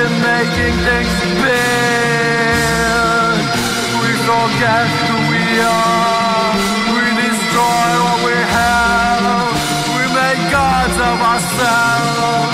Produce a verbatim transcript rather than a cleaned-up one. making things big, we forget who we are, we destroy what we have, we make gods of ourselves.